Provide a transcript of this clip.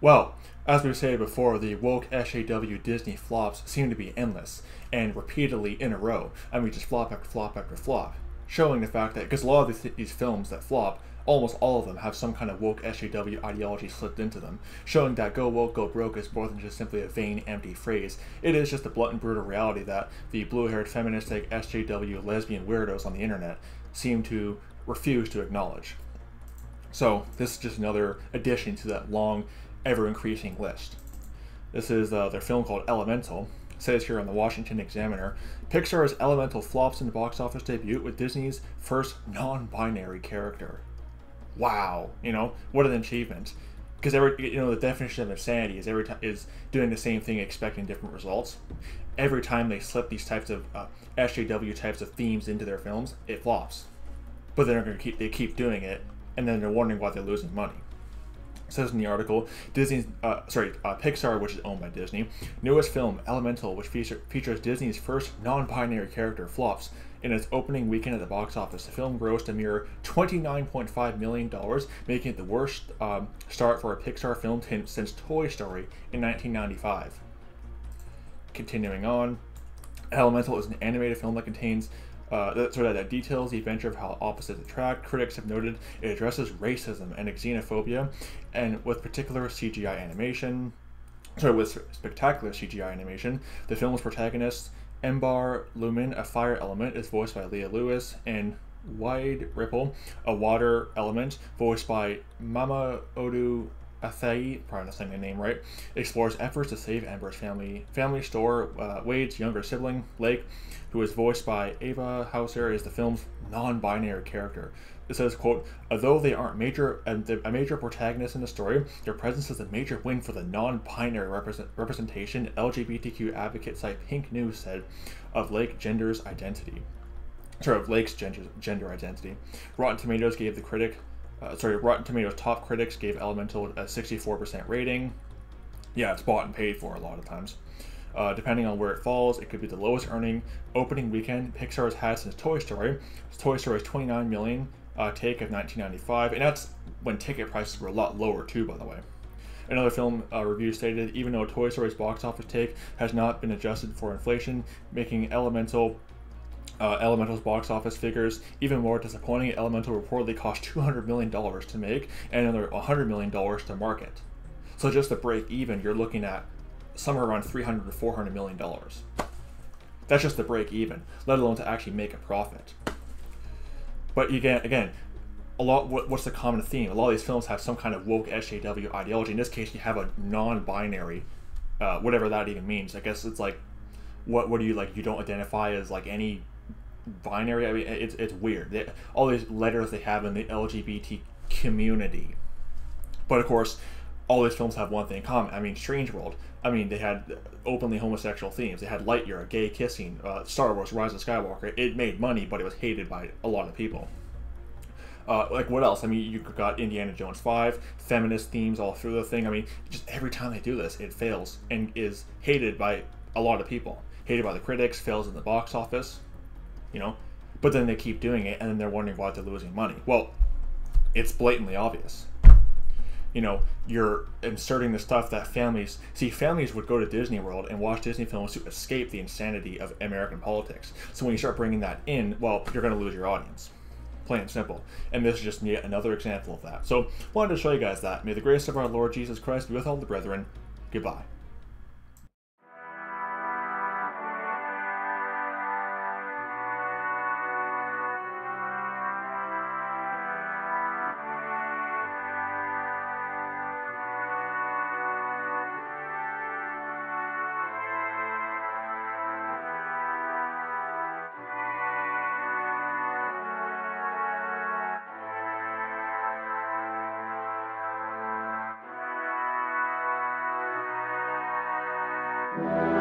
Well, as we said before, the woke SJW Disney flops seem to be endless, and repeatedly in a row. I mean, just flop after flop after flop. Showing the fact that, because a lot of these films that flop, almost all of them have some kind of woke SJW ideology slipped into them, showing that go woke, go broke is more than just simply a vain, empty phrase. It is just the blunt and brutal reality that the blue-haired, feministic, SJW, lesbian weirdos on the internet seem to refuse to acknowledge. So, this is just another addition to that long, ever-increasing list. This is their film called Elemental. It says here on the Washington Examiner, Pixar's Elemental flops in the box office debut with Disney's first non-binary character. Wow, you know, what an achievement. Because every, you know, the definition of insanity is every time is doing the same thing, expecting different results. Every time they slip these types of SJW types of themes into their films, it flops. But they're going to keep doing it, and then they're wondering why they're losing money. It says in the article, Pixar, which is owned by Disney, newest film, Elemental, which features Disney's first non-binary character, flops in its opening weekend at the box office. The film grossed a mere $29.5 million, making it the worst start for a Pixar film since Toy Story in 1995. Continuing on, Elemental is an animated film that contains that details the adventure of how opposites attract. Critics have noted it addresses racism and xenophobia, and with particular CGI animation. With spectacular CGI animation, the film's protagonist, Ember Lumen, a fire element, is voiced by Leah Lewis, and Wide Ripple, a water element, voiced by Mama Odu. Athai, probably not saying the name right, explores efforts to save Ember's family store. Wade's younger sibling, Lake, who is voiced by Ava Hauser, is the film's non-binary character. It says, quote, although they aren't a major protagonist in the story, their presence is a major win for the non-binary representation, LGBTQ advocate site Pink News said, of Lake's gender identity. Rotten Tomatoes top critics gave Elemental a 64% rating. Yeah, it's bought and paid for a lot of times. Depending on where it falls, it could be the lowest earning opening weekend Pixar has had since Toy Story. Toy Story's $29 million take of 1995, and that's when ticket prices were a lot lower too, by the way. Another film review stated, even though Toy Story's box office take has not been adjusted for inflation, making Elemental's box office figures even more disappointing. Elemental reportedly cost $200 million to make and another $100 million to market. So just to break even, you're looking at somewhere around $300 to $400 million. That's just to break even, let alone to actually make a profit. But again, what's the common theme? A lot of these films have some kind of woke SJW ideology. In this case, you have a non-binary, whatever that even means. I guess it's like, what do you like? You don't identify as like any binary. I mean, it's weird. All these letters they have in the LGBT community, but of course, all these films have one thing in common. I mean, Strange World. I mean, they had openly homosexual themes. They had Lightyear, gay kissing. Star Wars, Rise of Skywalker. It made money, but it was hated by a lot of people. Like what else? I mean, you got Indiana Jones 5, feminist themes all through the thing. I mean, just every time they do this, it fails and is hated by a lot of people. Hated by the critics, fails in the box office, you know, but then they keep doing it and then they're wondering why they're losing money. Well, it's blatantly obvious. You know, you're inserting the stuff that families would go to Disney World and watch Disney films to escape the insanity of American politics. So when you start bringing that in, well, you're going to lose your audience. Plain and simple. And this is just yet another example of that. So wanted to show you guys that. May the grace of our Lord Jesus Christ be with all the brethren. Goodbye. Thank you.